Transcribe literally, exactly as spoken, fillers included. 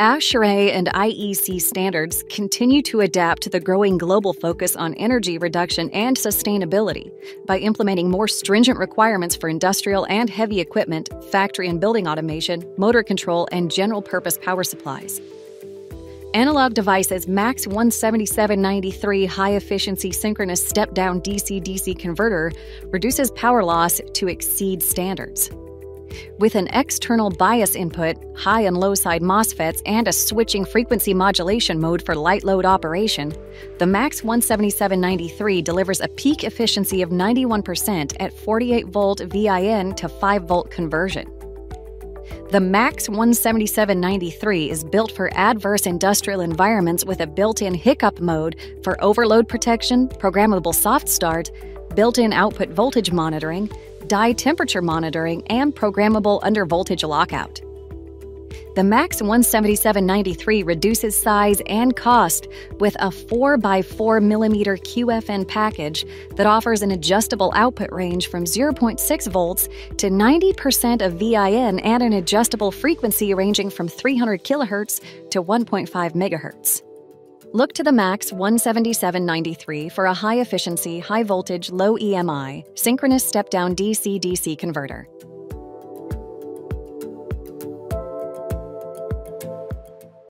ASHRAE and I E C standards continue to adapt to the growing global focus on energy reduction and sustainability by implementing more stringent requirements for industrial and heavy equipment, factory and building automation, motor control, and general-purpose power supplies. Analog Devices' MAX one seventy-seven ninety-three high-efficiency synchronous step-down D C D C converter reduces power loss to exceed standards. With an external bias input, high and low side MOSFETs, and a switching frequency modulation mode for light load operation, the MAX one seventy-seven ninety-three delivers a peak efficiency of ninety-one percent at forty-eight volt V I N to five volt conversion. The MAX one seventy-seven ninety-three is built for adverse industrial environments with a built-in hiccup mode for overload protection, programmable soft start, built-in output voltage monitoring, die temperature monitoring, and programmable undervoltage lockout. The MAX one seventy-seven ninety-three reduces size and cost with a four by four millimeter Q F N package that offers an adjustable output range from zero point six volts to ninety percent of V I N and an adjustable frequency ranging from three hundred kilohertz to one point five megahertz. Look to the MAX one seventy-seven ninety-three for a high-efficiency, high-voltage, low E M I, synchronous step-down D C D C converter.